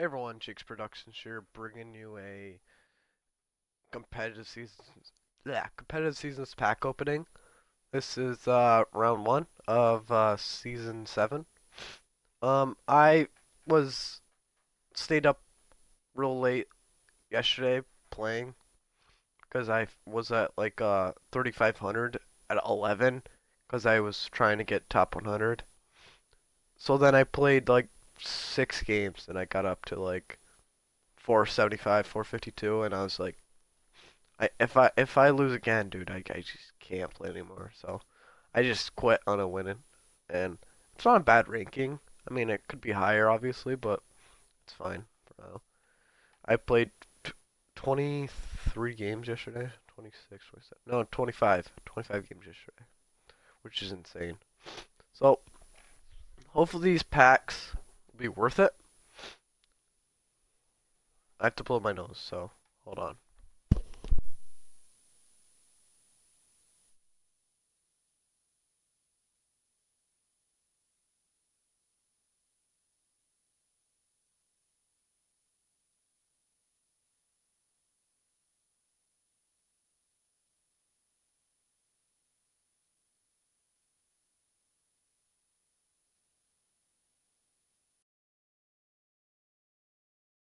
Everyone, Cheeks Productions here, bringing you a competitive seasons pack opening. This is round one of season 7. I stayed up real late yesterday playing because I was at like 3,500 at 11 because I was trying to get top 100. So then I played like 6 games and I got up to like 475, 452, and I was like, if I lose again, dude, I just can't play anymore. So I just quit on a winning, and it's not a bad ranking. I mean, it could be higher, obviously, but it's fine for now. I played 23 games yesterday, 26, 27, no, 25 games yesterday, which is insane. So hopefully these packs will be worth it. I have to blow my nose, so hold on.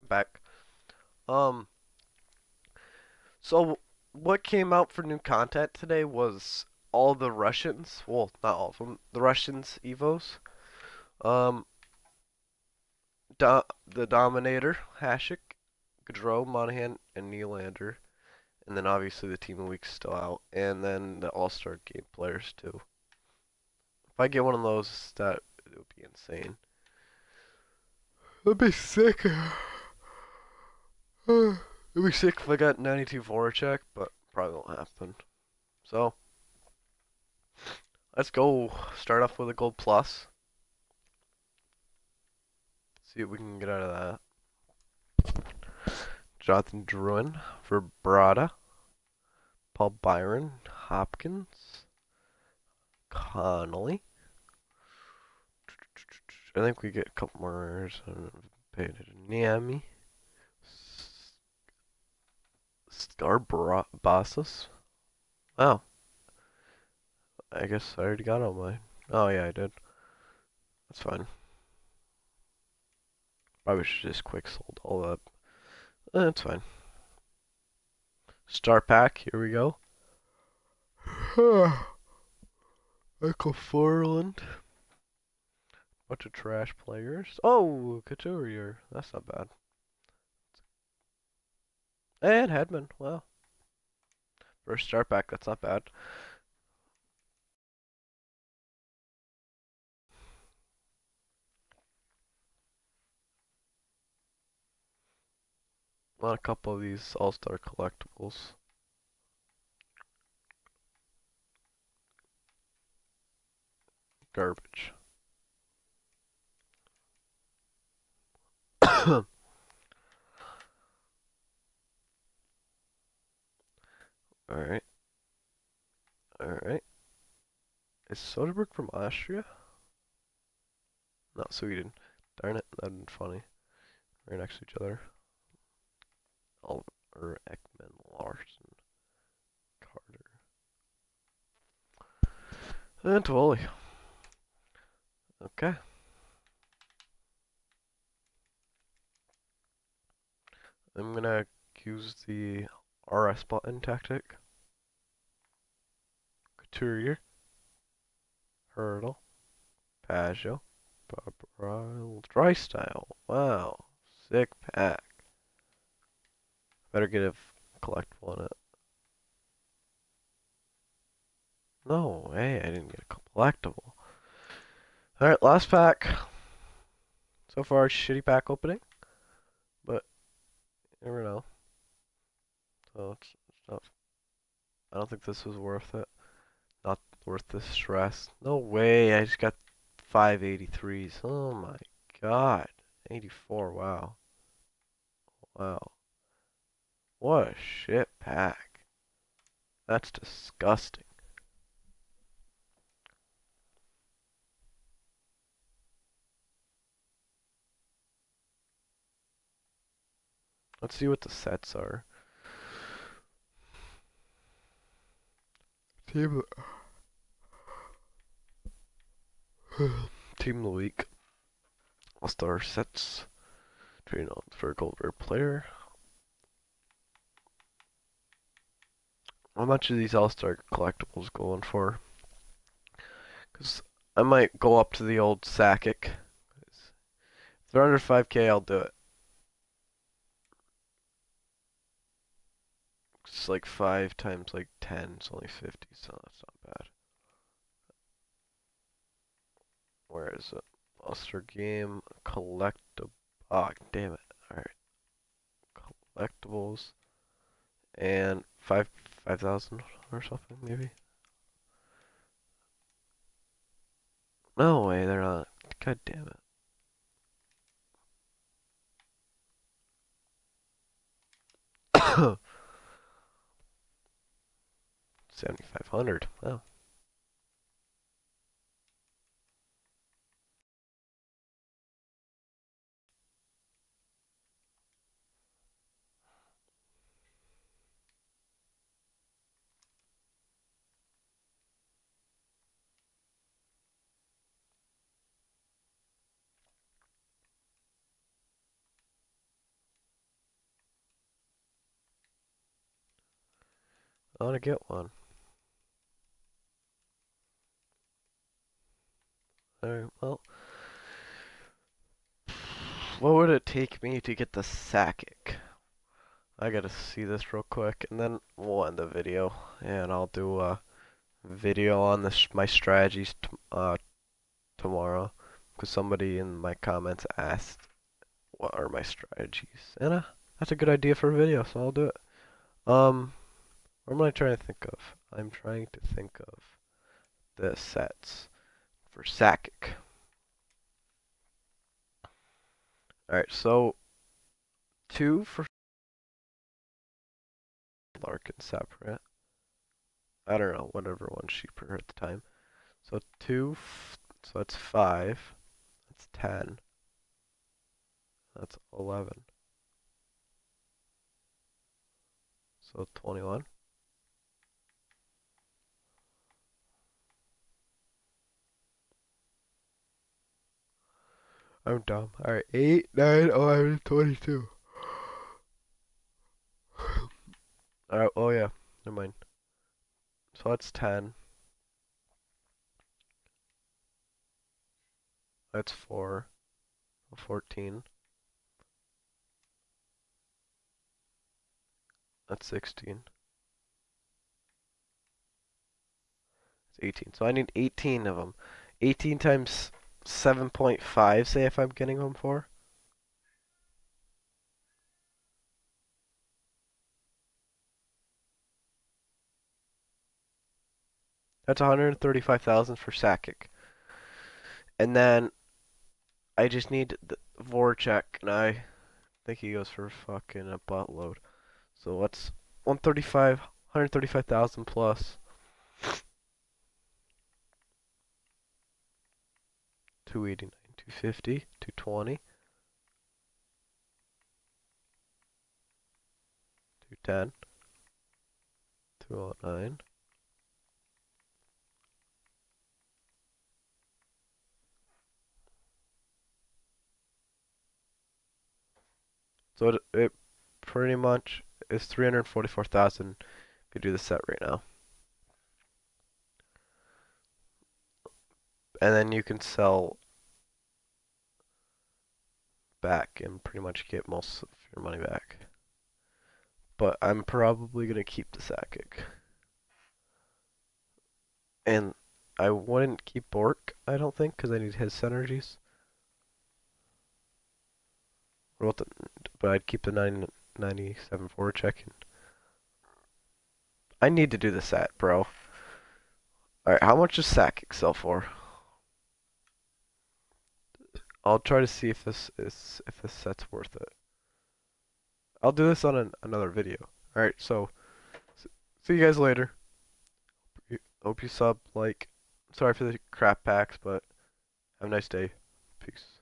Back. So what came out for new content today was all the Russians, well, not all of them, the Russians Evos, the Dominator, Hasek, Goudreau, Monahan, and Nylander, and then obviously the Team of the Week's still out, and then the All-Star Game players too. If I get one of those, that it would be insane. That'd be sick. It would be sick if I got 92 Vorachek, but probably won't happen. So, let's go start off with a gold plus. See what we can get out of that. Jonathan Druin, Verbrata, Paul Byron, Hopkins, Connolly. I think we get a couple more. Niami. Scarbossus? Oh. I guess I already got all mine. Oh yeah, I did. That's fine. Probably should just quick sold all up. That's fine. Star pack, here we go. Michael Foreland. Bunch of trash players. Oh, Couturier. That's not bad. And Hedman, wow. First start back, that's not bad. Not a couple of these all-star collectibles. Garbage. Alright. Alright. Is Soderberg from Austria? Not Sweden. Darn it, that would be funny. Right next to each other. Oliver, Ekman, Larson, Carter. And Tavoli. Okay. I'm gonna use the RS button tactic. Couturier. Hurdle. Paggio. Dry style. Wow. Sick pack. Better get a collectible in it. No way, I didn't get a collectible. Alright, last pack. So far, shitty pack opening. But, you never know. So it's not, I don't think this was worth it. Not worth the stress. No way, I just got 5 83s. Oh my god. 84, wow. Wow. What a shit pack. That's disgusting. Let's see what the sets are. Team of the week. All-star sets. Trade on for a Goldberg player. How much of these all-star collectibles going for? Because I might go up to the old Sakic. If they're under 5K, I'll do it. It's like 5 times like 10, it's only 50, so that's not bad. Where is it? All-star game, collectible. Ah, oh, damn it. Alright. Collectibles. And 5,000 or something, maybe? No way, they're not. God damn it. $7,500. Wow. I want to get one. Alright, well. What would it take me to get the Sakic? I gotta see this real quick, and then we'll end the video. And I'll do a video on this, my strategies tomorrow. Because somebody in my comments asked, what are my strategies? And that's a good idea for a video, so I'll do it. What am I trying to think of? I'm trying to think of the sets for Sakic. Alright, so 2 for Larkin separate. I don't know, whatever one's cheaper at the time. So 2, so that's 5. That's 10. That's 11. So 21. I'm dumb. Alright, 8, 9, 11, 22. Alright, oh yeah, never mind. So that's 10. That's 4. 14. That's 16. That's 18. So I need 18 of them. 18 times 7.5, say, if I'm getting home for. That's 135,000 for Sakic. And then I just need the Vorachek, and I think he goes for fucking a buttload. So what's 135,000 plus 289, 250, 220, 210, 209, 210. So it pretty much is 344,000 if you do the set right now. And then you can sell back and pretty much get most of your money back. But I'm probably going to keep the Sakic. And I wouldn't keep Bork, I don't think, because I need his synergies. What about the, but I'd keep the 997 Vorachek. I need to do the set, bro. Alright, how much does Sakic sell for? I'll try to see if this set's worth it. I'll do this on another video. Alright, so see you guys later. Hope you sub, like. Sorry for the crap packs, but have a nice day. Peace.